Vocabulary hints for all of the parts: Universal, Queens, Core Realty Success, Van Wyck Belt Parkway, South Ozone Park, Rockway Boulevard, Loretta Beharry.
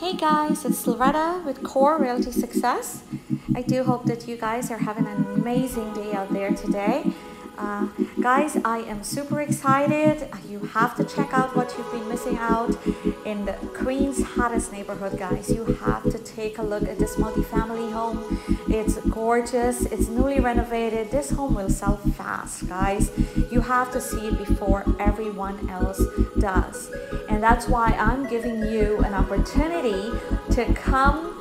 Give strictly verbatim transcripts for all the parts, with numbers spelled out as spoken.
Hey guys, it's Loretta with Core Realty Success. I do hope that you guys are having an amazing day out there today. Uh, guys, I am super excited. You have to check out what you've been missing out in the Queens' hottest neighborhood, guys. You have to take a look at this multifamily home. It's gorgeous. It's newly renovated. This home will sell fast, guys. You have to see it before everyone else does. And that's why I'm giving you an opportunity to come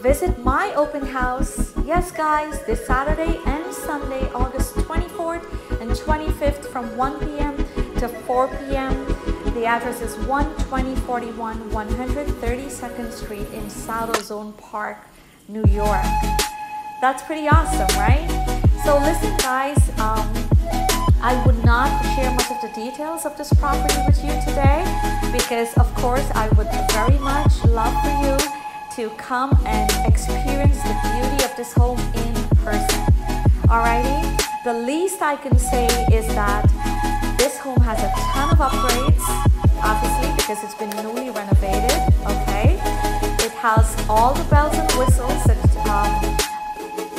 visit my open house. Yes, guys, this Saturday and Sunday, August twenty-fourth and twenty-fifth from one p m to four p m The address is one twenty forty-one one thirty-second Street in South Ozone Park, New York. That's pretty awesome, right? So listen, guys, um, I would not share much of the details of this property with you today because, of course, I would very much love for you to come and experience the beauty of this home in person. Alrighty? The least I can say is that this home has a ton of upgrades, obviously, because it's been newly renovated, okay? It has all the bells and whistles that, um,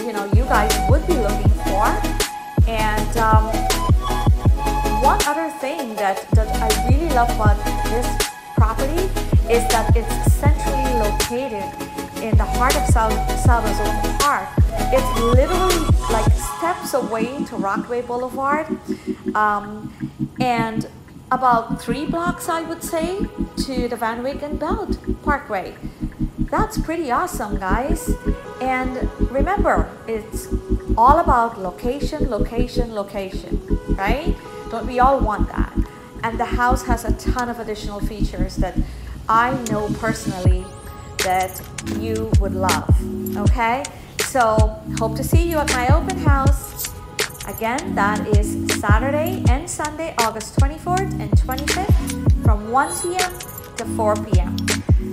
you know, you guys would be looking for. And um, one other thing that, that I really love about this property is that it's centrally located in the heart of South, South Ozone Park. It's literally like steps away to Rockway Boulevard, um, and about three blocks, I would say, to the Van Wyck Belt Parkway. That's pretty awesome, guys. And remember, it's all about location, location, location, right? Don't we all want that? And the house has a ton of additional features that I know personally that you would love, okay? So, hope to see you at my open house. Again, that is Saturday and Sunday, August twenty-fourth and twenty-fifth from one p m to four p m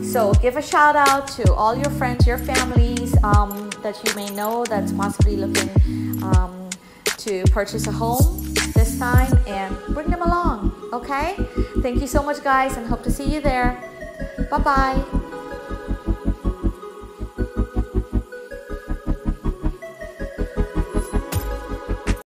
So, give a shout out to all your friends, your families um, that you may know that's possibly looking um, to purchase a home this time, and bring them along, okay? Thank you so much, guys, and hope to see you there. Bye-bye.